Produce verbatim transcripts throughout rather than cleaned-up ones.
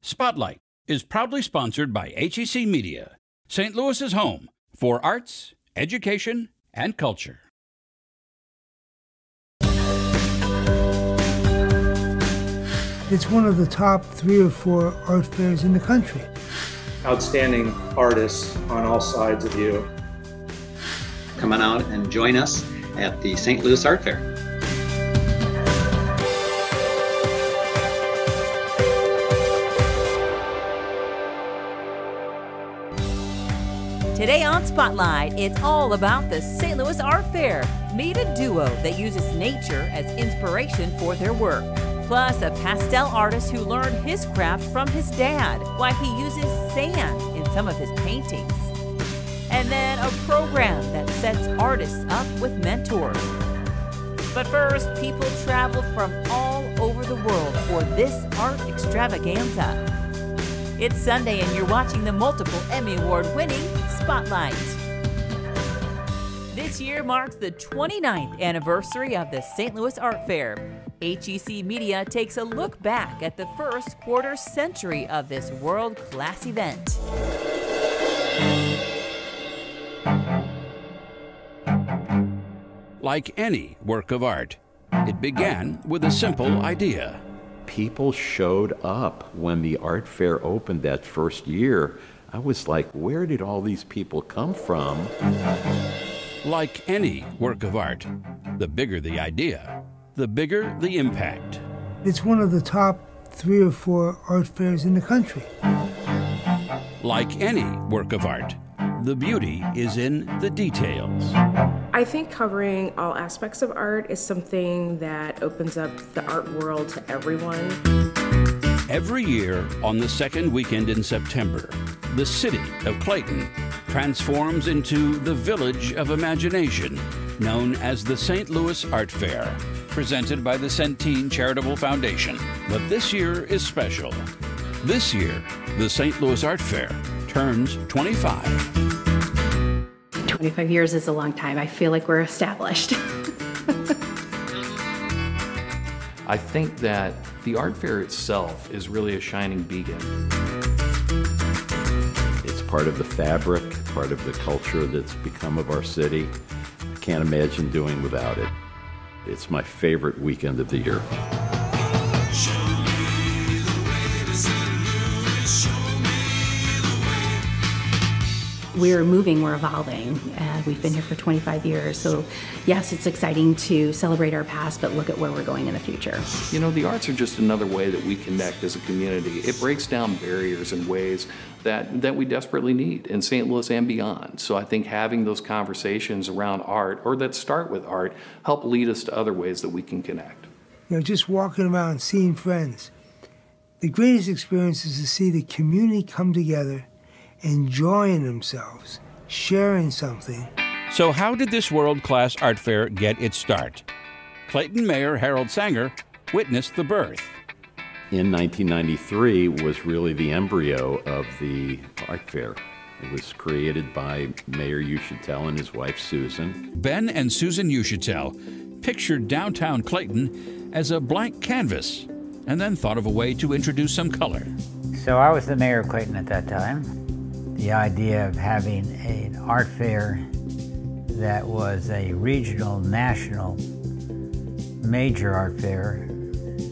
Spotlight is proudly sponsored by H E C Media, Saint Louis's home for arts, education, and culture. It's one of the top three or four art fairs in the country. Outstanding artists on all sides of you. Come on out and join us at the Saint Louis Art Fair. Today on Spotlight, it's all about the Saint Louis Art Fair. Meet a duo that uses nature as inspiration for their work. Plus, a pastel artist who learned his craft from his dad, why he uses sand in some of his paintings. And then a program that sets artists up with mentors. But first, people travel from all over the world for this art extravaganza. It's Sunday and you're watching the multiple Emmy Award winning Spotlight. This year marks the twenty-ninth anniversary of the Saint Louis Art Fair. H E C Media takes a look back at the first quarter century of this world-class event. Like any work of art, it began with a simple idea. People showed up when the art fair opened that first year. I was like, where did all these people come from? Like any work of art, the bigger the idea, the bigger the impact. It's one of the top three or four art fairs in the country. Like any work of art, the beauty is in the details. I think covering all aspects of art is something that opens up the art world to everyone. Every year on the second weekend in September, the city of Clayton transforms into the village of imagination, known as the Saint Louis Art Fair, presented by the Centene Charitable Foundation. But this year is special. This year, the Saint Louis Art Fair turns twenty-five. twenty-five years is a long time. I feel like we're established. I think that the art fair itself is really a shining beacon. It's part of the fabric, part of the culture that's become of our city. I can't imagine doing without it. It's my favorite weekend of the year. We're moving, we're evolving. Uh, we've been here for twenty-five years, so yes, it's exciting to celebrate our past, but look at where we're going in the future. You know, the arts are just another way that we connect as a community. It breaks down barriers in ways that, that we desperately need in Saint Louis and beyond. So I think having those conversations around art, or that start with art, help lead us to other ways that we can connect. You know, just walking around, seeing friends. The greatest experience is to see the community come together, enjoying themselves, sharing something. So how did this world-class art fair get its start? Clayton Mayor Harold Sanger witnessed the birth. In nineteen ninety-three was really the embryo of the art fair. It was created by Mayor Ushitel and his wife Susan. Ben and Susan Ushitel pictured downtown Clayton as a blank canvas and then thought of a way to introduce some color. So I was the mayor of Clayton at that time. The idea of having an art fair that was a regional, national, major art fair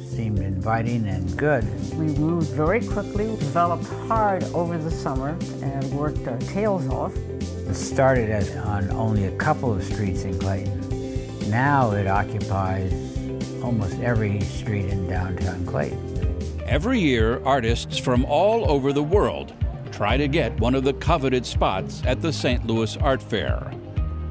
seemed inviting and good. We moved very quickly, developed hard over the summer, and worked our tails off. It started as on only a couple of streets in Clayton. Now it occupies almost every street in downtown Clayton. Every year, artists from all over the world try to get one of the coveted spots at the Saint Louis Art Fair.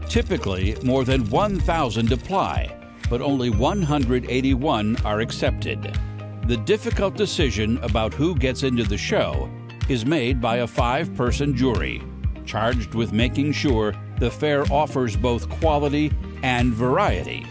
Typically, more than one thousand apply, but only one hundred eighty-one are accepted. The difficult decision about who gets into the show is made by a five-person jury, charged with making sure the fair offers both quality and variety.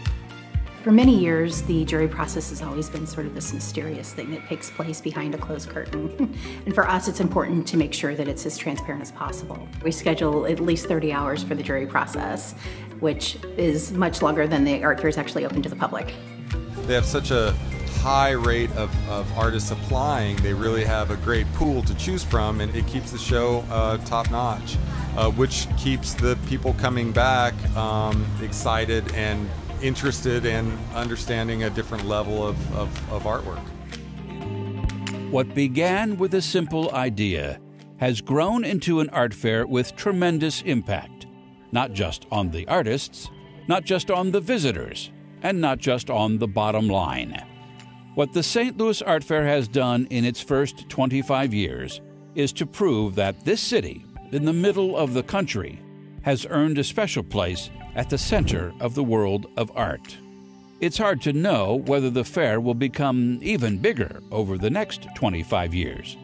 For many years, the jury process has always been sort of this mysterious thing that takes place behind a closed curtain. And for us, it's important to make sure that it's as transparent as possible. We schedule at least thirty hours for the jury process, which is much longer than the art fair is actually open to the public. They have such a high rate of, of artists applying, they really have a great pool to choose from, and it keeps the show uh, top notch, uh, which keeps the people coming back um, excited and interested in understanding a different level of, of, of artwork. What began with a simple idea has grown into an art fair with tremendous impact, not just on the artists, not just on the visitors, and not just on the bottom line. What the Saint Louis Art Fair has done in its first twenty-five years is to prove that this city, in the middle of the country, has earned a special place at the center of the world of art. It's hard to know whether the fair will become even bigger over the next twenty-five years.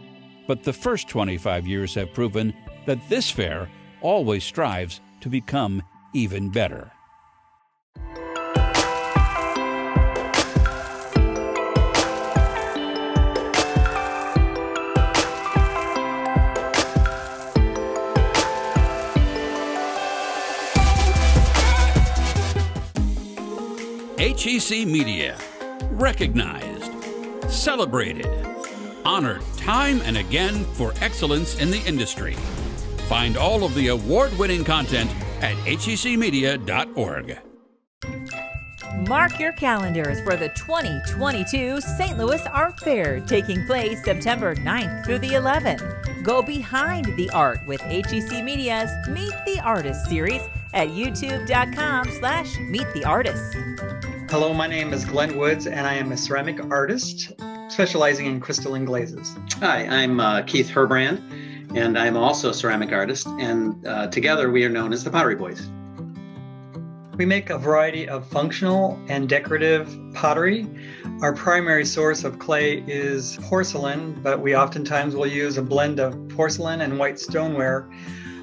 But the first twenty-five years have proven that this fair always strives to become even better. H E C Media, recognized, celebrated, honored time and again for excellence in the industry. Find all of the award-winning content at H E C media dot org. Mark your calendars for the twenty twenty-two Saint Louis Art Fair, taking place September ninth through the eleventh. Go behind the art with H E C Media's Meet the Artist series at youtube dot com slash meet the artists. Hello, my name is Glenn Woods, and I am a ceramic artist specializing in crystalline glazes. Hi, I'm uh, Keith Herbrand, and I'm also a ceramic artist, and uh, together we are known as the Pottery Boys. We make a variety of functional and decorative pottery. Our primary source of clay is porcelain, but we oftentimes will use a blend of porcelain and white stoneware.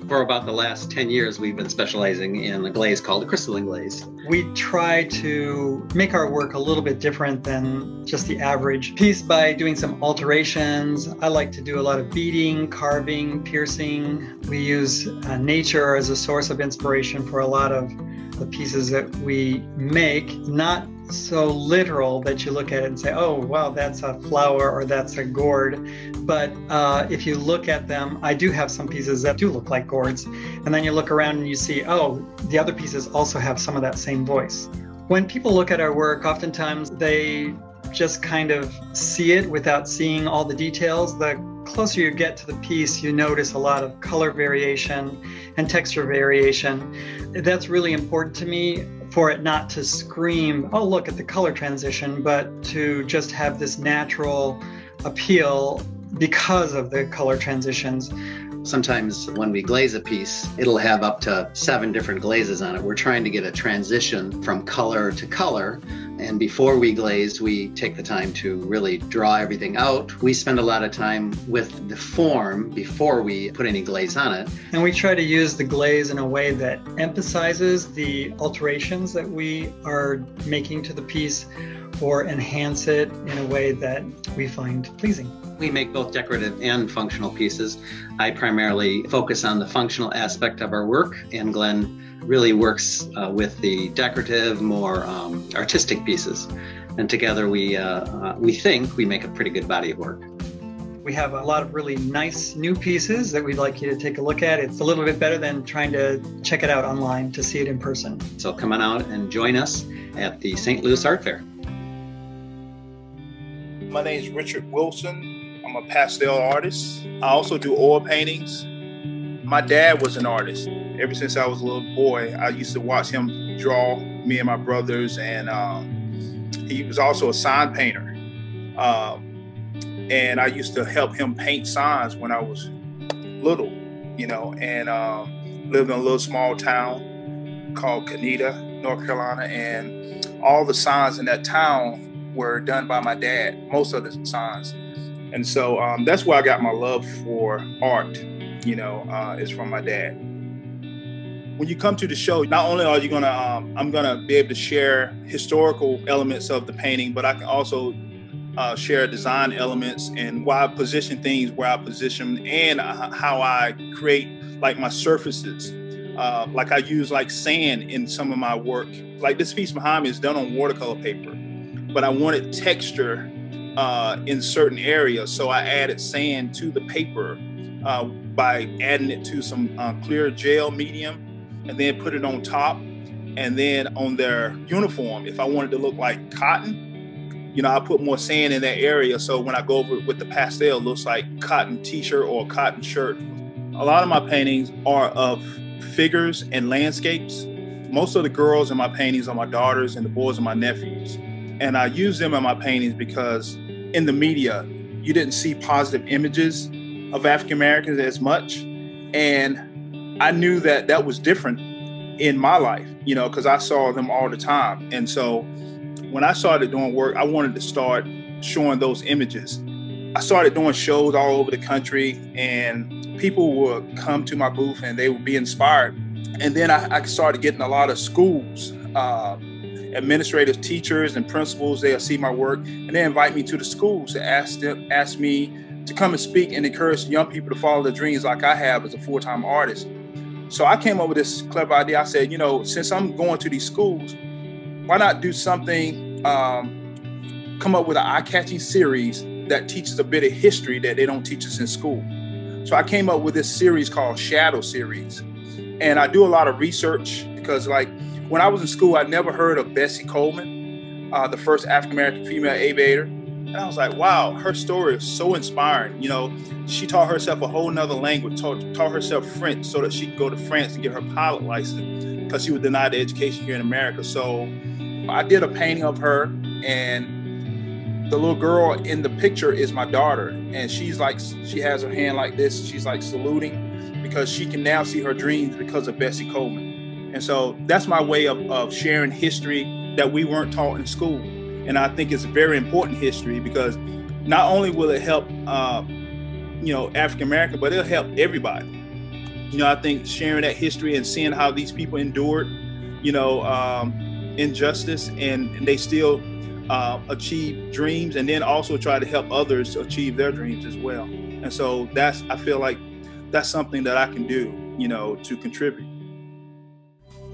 For about the last ten years, we've been specializing in a glaze called a crystalline glaze. We try to make our work a little bit different than just the average piece by doing some alterations. I like to do a lot of beading, carving, piercing. We use uh, nature as a source of inspiration for a lot of the pieces that we make. Not so literal that you look at it and say, oh, wow, that's a flower or that's a gourd. But uh, if you look at them, I do have some pieces that do look like gourds. And then you look around and you see, oh, the other pieces also have some of that same voice. When people look at our work, oftentimes they just kind of see it without seeing all the details. The closer you get to the piece, you notice a lot of color variation and texture variation. That's really important to me, for it not to scream, oh, look at the color transition, but to just have this natural appeal because of the color transitions. Sometimes when we glaze a piece, it'll have up to seven different glazes on it. We're trying to get a transition from color to color. And before we glaze, we take the time to really draw everything out. We spend a lot of time with the form before we put any glaze on it. And we try to use the glaze in a way that emphasizes the alterations that we are making to the piece, or enhance it in a way that we find pleasing. We make both decorative and functional pieces. I primarily focus on the functional aspect of our work, and Glenn really works uh, with the decorative, more um, artistic pieces. And together we, uh, uh, we think we make a pretty good body of work. We have a lot of really nice new pieces that we'd like you to take a look at. It's a little bit better than trying to check it out online to see it in person. So come on out and join us at the Saint Louis Art Fair. My name is Richard Wilson. I'm a pastel artist. I also do oil paintings. My dad was an artist. Ever since I was a little boy, I used to watch him draw me and my brothers, and um, he was also a sign painter. Um, and I used to help him paint signs when I was little, you know, and um, lived in a little small town called Tanetta, North Carolina, and all the signs in that town were done by my dad, most of the signs. And so um, that's where I got my love for art, you know, uh, is from my dad. When you come to the show, not only are you gonna, um, I'm gonna be able to share historical elements of the painting, but I can also uh, share design elements and why I position things where I position, and uh, how I create like my surfaces. Uh, like I use like sand in some of my work. Like this piece behind me is done on watercolor paper. but I wanted texture uh, in certain areas. So I added sand to the paper uh, by adding it to some uh, clear gel medium and then put it on top. And then on their uniform, if I wanted to look like cotton, you know, I put more sand in that area. So when I go over it with the pastel, it looks like cotton t-shirt or a cotton shirt. A lot of my paintings are of figures and landscapes. Most of the girls in my paintings are my daughters and the boys are my nephews. And I use them in my paintings because in the media, you didn't see positive images of African Americans as much. And I knew that that was different in my life, you know, because I saw them all the time. And so when I started doing work, I wanted to start showing those images. I started doing shows all over the country, and people would come to my booth and they would be inspired. And then I, I started getting a lot of schools, uh, administrative teachers and principals, they'll see my work and they invite me to the schools to ask them, ask me to come and speak and encourage young people to follow their dreams like I have as a full-time artist. So I came up with this clever idea. I said, you know, since I'm going to these schools, why not do something, um, come up with an eye-catching series that teaches a bit of history that they don't teach us in school. So I came up with this series called Shadow Series. And I do a lot of research because, like, when I was in school, I never heard of Bessie Coleman, uh, the first African-American female aviator. And I was like, wow, her story is so inspiring. You know, she taught herself a whole nother language, taught, taught herself French so that she could go to France and get her pilot license because she was denied education here in America. So I did a painting of her, and the little girl in the picture is my daughter. And she's like, she has her hand like this. She's like saluting because she can now see her dreams because of Bessie Coleman. And so that's my way of, of sharing history that we weren't taught in school. And I think it's a very important history because not only will it help, uh, you know, African America, but it'll help everybody. You know, I think sharing that history and seeing how these people endured, you know, um, injustice and, and they still uh, achieve dreams, and then also try to help others achieve their dreams as well. And so that's, I feel like that's something that I can do, you know, to contribute.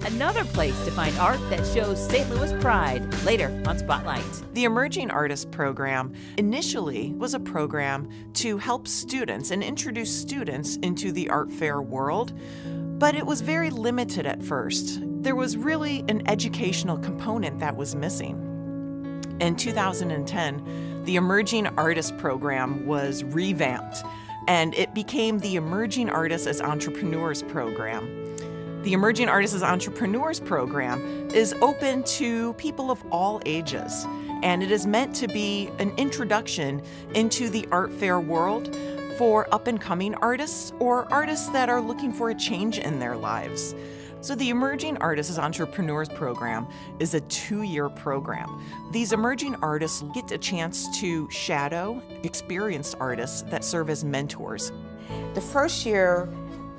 Another place to find art that shows Saint Louis pride, later on Spotlight. The Emerging Artists Program initially was a program to help students and introduce students into the art fair world, but it was very limited at first. There was really an educational component that was missing. In two thousand ten, the Emerging Artists Program was revamped, and it became the Emerging Artists as Entrepreneurs Program. The Emerging Artists as Entrepreneurs Program is open to people of all ages, and it is meant to be an introduction into the art fair world for up-and-coming artists or artists that are looking for a change in their lives. So the Emerging Artists as Entrepreneurs Program is a two-year program. These emerging artists get a chance to shadow experienced artists that serve as mentors. The first year,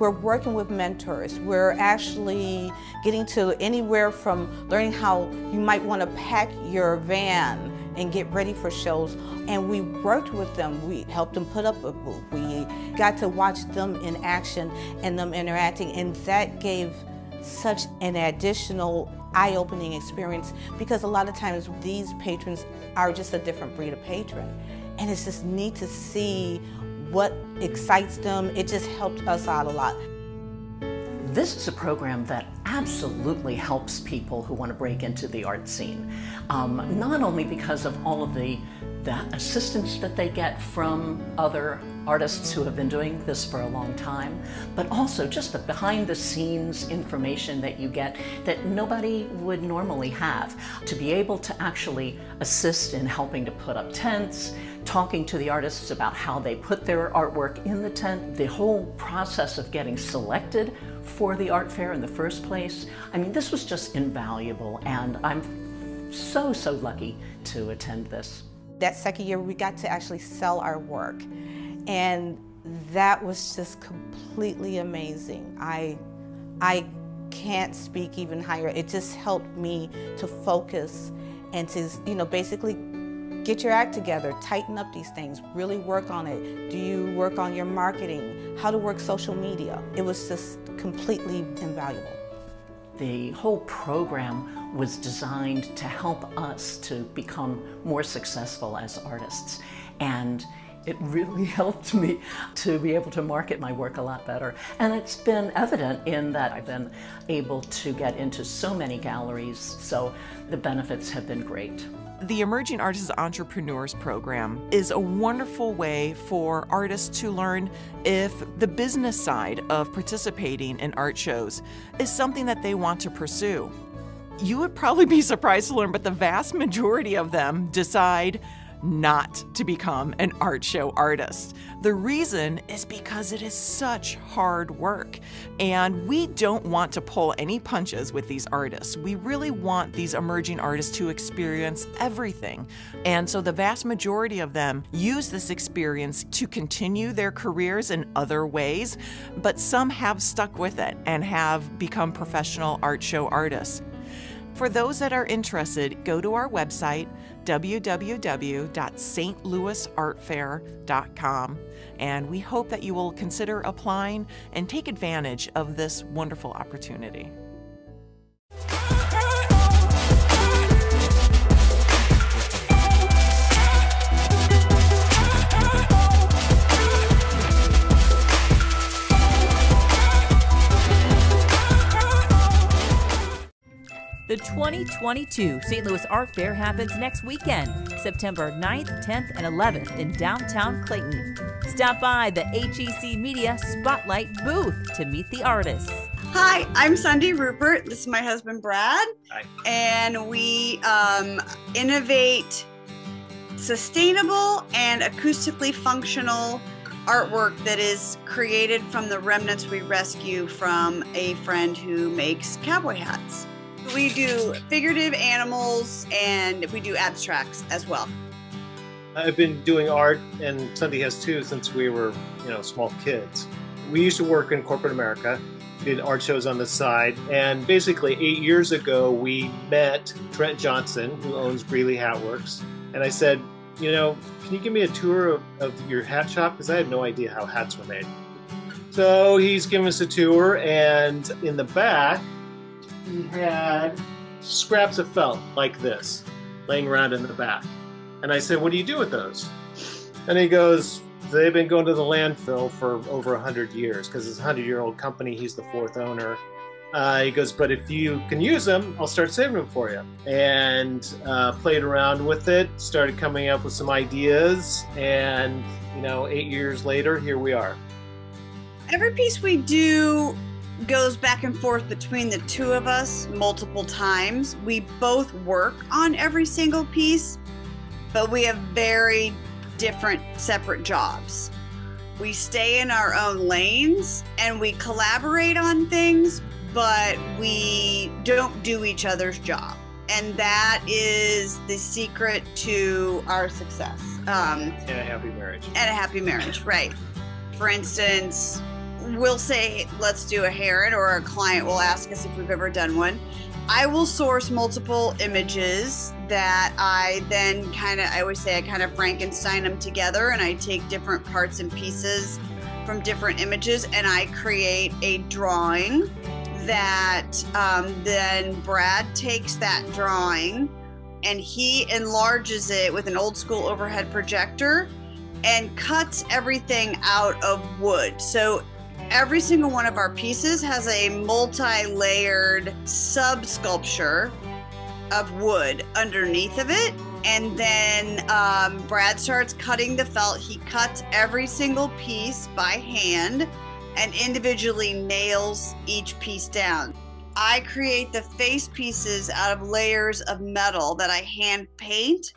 we're working with mentors. We're actually getting to anywhere from learning how you might want to pack your van and get ready for shows. And we worked with them. We helped them put up a booth. We got to watch them in action and them interacting. And that gave such an additional eye-opening experience, because a lot of times these patrons are just a different breed of patron. And it's just neat to see what excites them. It just helped us out a lot. This is a program that absolutely helps people who want to break into the art scene, um, not only because of all of the, the assistance that they get from other artists who have been doing this for a long time, but also just the behind the scenes information that you get that nobody would normally have. To be able to actually assist in helping to put up tents, talking to the artists about how they put their artwork in the tent, the whole process of getting selected for the art fair in the first place. I mean, this was just invaluable, and I'm so, so lucky to attend this. That second year, we got to actually sell our work, and that was just completely amazing. I, I can't speak even higher. It just helped me to focus and to, you know, basically get your act together, tighten up these things, really work on it. Do you work on your marketing? How to work social media? It was just completely invaluable. The whole program was designed to help us to become more successful as artists. And it really helped me to be able to market my work a lot better. And it's been evident in that I've been able to get into so many galleries, so the benefits have been great. The Emerging Artists as Entrepreneurs Program is a wonderful way for artists to learn if the business side of participating in art shows is something that they want to pursue. You would probably be surprised to learn, but the vast majority of them decide not to become an art show artist. The reason is because it is such hard work, and we don't want to pull any punches with these artists. We really want these emerging artists to experience everything. And so the vast majority of them use this experience to continue their careers in other ways, but some have stuck with it and have become professional art show artists. For those that are interested, go to our website, w w w dot saint louis art fair dot com, and we hope that you will consider applying and take advantage of this wonderful opportunity. The twenty twenty-two Saint Louis Art Fair happens next weekend, September ninth, tenth, and eleventh in downtown Clayton. Stop by the H E C Media Spotlight booth to meet the artists. Hi, I'm Sunday Ruppert. This is my husband, Brad. Hi. And we um, innovate sustainable and acoustically functional artwork that is created from the remnants we rescue from a friend who makes cowboy hats. We do figurative animals, and we do abstracts as well. I've been doing art, and Sunday has too, since we were, you know, small kids. We used to work in corporate America, did art shows on the side, and basically eight years ago we met Trent Johnson, who owns Greeley Hat Works, and I said, you know, can you give me a tour of, of your hat shop? Because I had no idea how hats were made. So he's given us a tour, and in the back, we had scraps of felt like this, laying around in the back. And I said, what do you do with those? And he goes, they've been going to the landfill for over a hundred years, because it's a hundred-year-old company. He's the fourth owner. Uh, he goes, but if you can use them, I'll start saving them for you. And uh, played around with it, started coming up with some ideas. And, you know, eight years later, here we are. Every piece we do goes back and forth between the two of us multiple times. We both work on every single piece, but we have very different separate jobs. We stay in our own lanes and we collaborate on things, but we don't do each other's job. And that is the secret to our success. Um, and a happy marriage. And a happy marriage, right. For instance, we'll say, let's do a heron, or a client will ask us if we've ever done one. I will source multiple images that I then kind of, I always say I kind of Frankenstein them together, and I take different parts and pieces from different images, and I create a drawing that um, then Brad takes that drawing and he enlarges it with an old school overhead projector and cuts everything out of wood. So every single one of our pieces has a multi-layered sub-sculpture of wood underneath of it. And then um, Brad starts cutting the felt. He cuts every single piece by hand and individually nails each piece down. I create the face pieces out of layers of metal that I hand paint,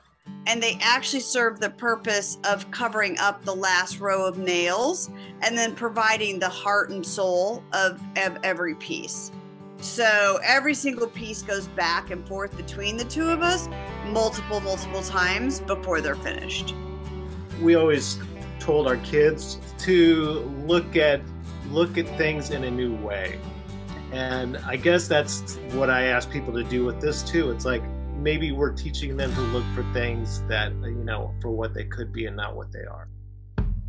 and they actually serve the purpose of covering up the last row of nails and then providing the heart and soul of, of every piece. So every single piece goes back and forth between the two of us multiple, multiple times before they're finished. We always told our kids to look at, look at things in a new way. And I guess that's what I ask people to do with this too. It's like, maybe we're teaching them to look for things that, you know, for what they could be and not what they are.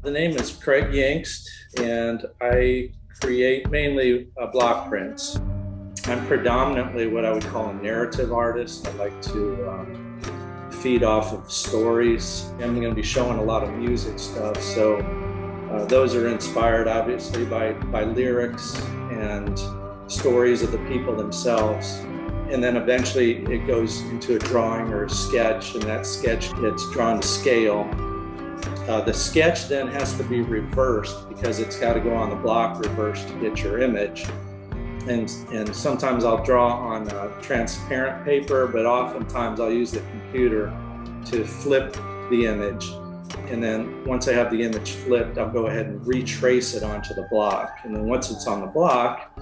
The name is Craig Yingst, and I create mainly uh, block prints. I'm predominantly what I would call a narrative artist. I like to um, feed off of stories. I'm going to be showing a lot of music stuff, so uh, those are inspired obviously by, by lyrics and stories of the people themselves. And then eventually it goes into a drawing or a sketch, and that sketch gets drawn to scale. Uh, the sketch then has to be reversed because it's got to go on the block reverse to get your image. And, and sometimes I'll draw on uh, transparent paper, but oftentimes I'll use the computer to flip the image. And then once I have the image flipped, I'll go ahead and retrace it onto the block. And then once it's on the block,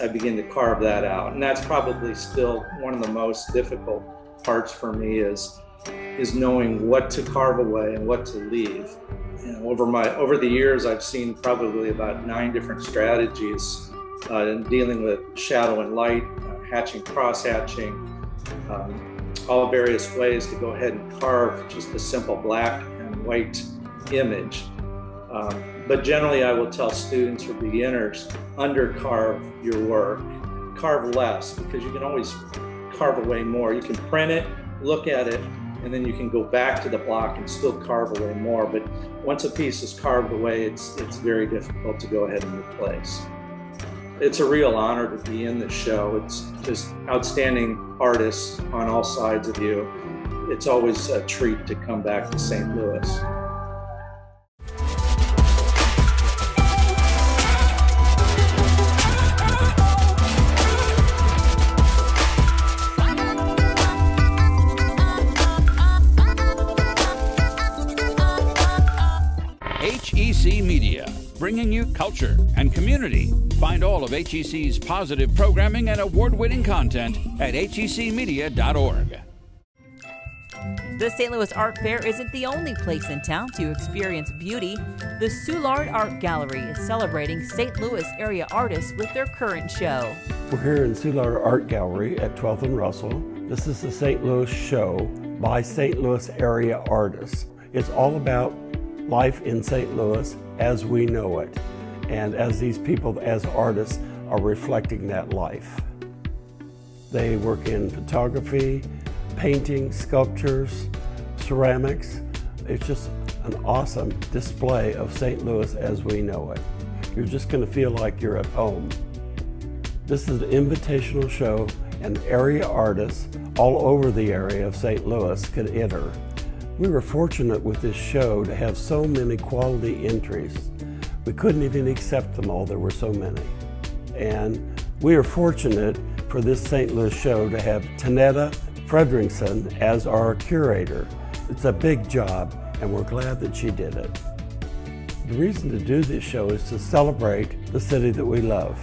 I begin to carve that out. And that's probably still one of the most difficult parts for me is, is knowing what to carve away and what to leave. You know, over, my, over the years, I've seen probably about nine different strategies uh, in dealing with shadow and light, uh, hatching, cross-hatching, um, all various ways to go ahead and carve just a simple black and white image. Um, But generally, I will tell students or beginners, undercarve your work, carve less, because you can always carve away more. You can print it, look at it, and then you can go back to the block and still carve away more. But once a piece is carved away, it's, it's very difficult to go ahead and replace. It's a real honor to be in this show. It's just outstanding artists on all sides of you. It's always a treat to come back to Saint Louis. H E C Media, bringing you culture and community. Find all of H E C's positive programming and award-winning content at H E C media dot org. The Saint Louis Art Fair isn't the only place in town to experience beauty. The Soulard Art Gallery is celebrating Saint Louis area artists with their current show. We're here in Soulard Art Gallery at twelfth and Russell. This is the Saint Louis show by Saint Louis area artists. It's all about life in Saint Louis as we know it, and as these people, as artists, are reflecting that life. They work in photography, painting, sculptures, ceramics. It's just an awesome display of Saint Louis as we know it. You're just going to feel like you're at home. This is an invitational show, and area artists all over the area of Saint Louis could enter. We were fortunate with this show to have so many quality entries. We couldn't even accept them all, there were so many. And we are fortunate for this Saint Louis show to have Tanetta Fredrickson as our curator. It's a big job, and we're glad that she did it. The reason to do this show is to celebrate the city that we love.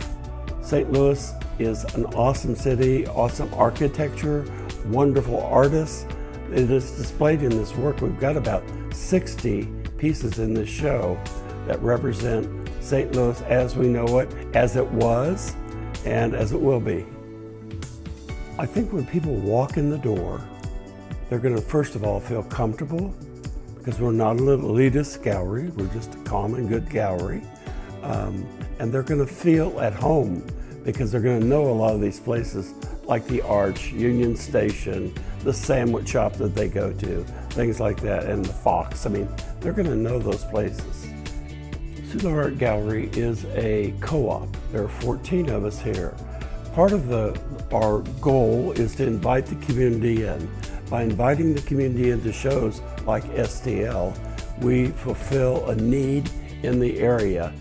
Saint Louis is an awesome city, awesome architecture, wonderful artists. It is displayed in this work. We've got about sixty pieces in this show that represent Saint Louis as we know it, as it was, and as it will be. I think when people walk in the door, they're going to first of all feel comfortable, because we're not a little elitist gallery, we're just a common good gallery. Um, and they're going to feel at home, because they're going to know a lot of these places, like the Arch, Union Station, the sandwich shop that they go to, things like that, and the Fox. I mean, they're going to know those places. Soulard Art Gallery is a co-op. There are fourteen of us here. Part of the, our goal is to invite the community in. By inviting the community into shows like S T L, we fulfill a need in the area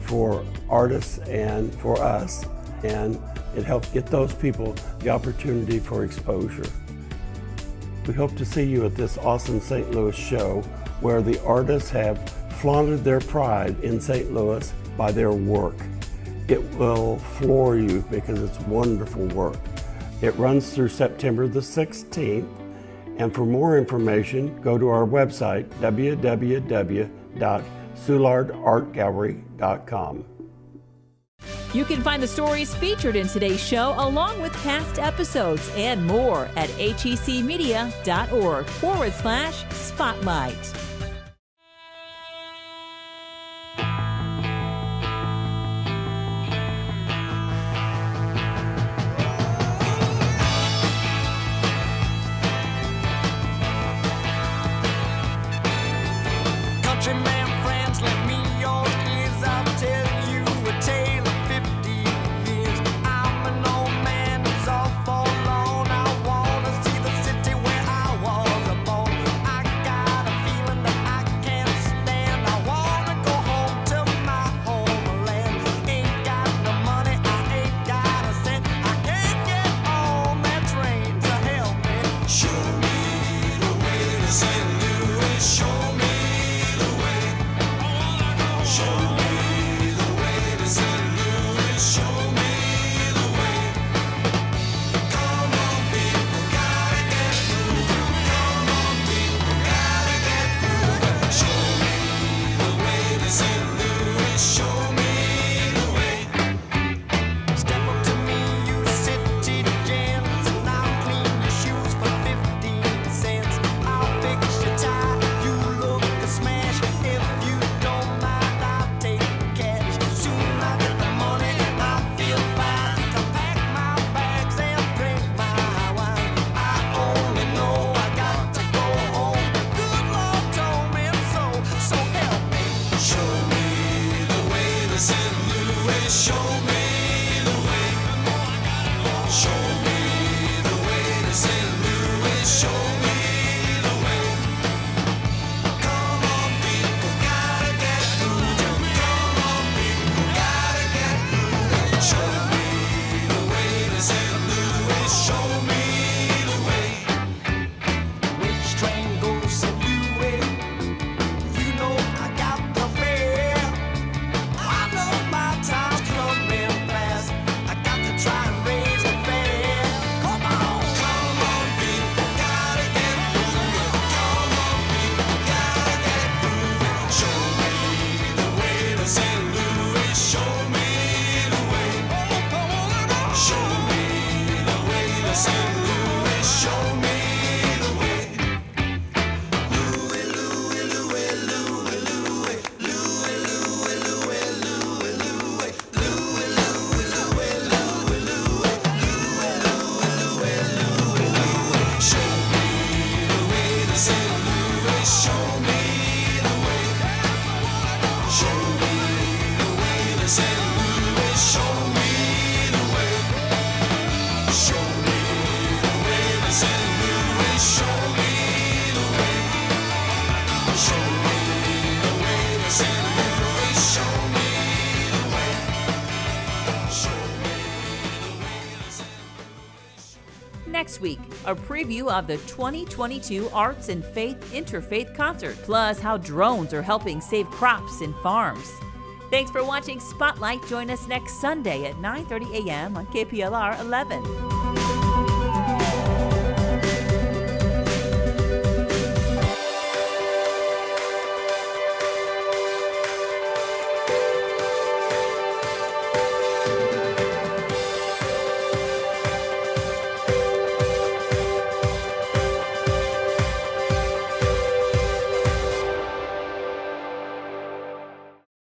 for artists and for us, and it helps get those people the opportunity for exposure. We hope to see you at this awesome Saint Louis show, where the artists have flaunted their pride in Saint Louis by their work. It will floor you, because it's wonderful work. It runs through September the sixteenth, and for more information, go to our website, w w w dot soulard art gallery dot com. You can find the stories featured in today's show, along with past episodes and more, at H E C media dot org forward slash spotlight. Saint Louis, show me the way. Show me the way to Saint Louis, show me the way. Come on people, gotta get moving. Come on people, gotta get moving. Show me the way to Saint Louis, show me the way. Which train goes to Saint Louis? You know I got the fare. I know my time's coming fast. I got to try and raise the fare. Come on, come on people, gotta get moving. Come on people, gotta get moving. Show me the way to Saint Louis, show me the way. Show me the way to Saint Louis, show me the way. Louis, Louis, Louis, Louis, Louis, Louis, Louis, Louis, Louis, Louis, Louis, Louis, Louis, Louis, Louis, Louis, Louis, Louis. Show me the way to Saint Louis, show me the way. Show me the way to Saint Louis, show me the way. Show me the way to Saint Louis, show me the way. Show me the way to Saint Louis, show me the way. Show me the way to Saint Louis. Next week, a preview of the twenty twenty-two Arts and Faith Interfaith Concert, plus how drones are helping save crops and farms. Thanks for watching Spotlight. Join us next Sunday at nine thirty a m on K P L R eleven.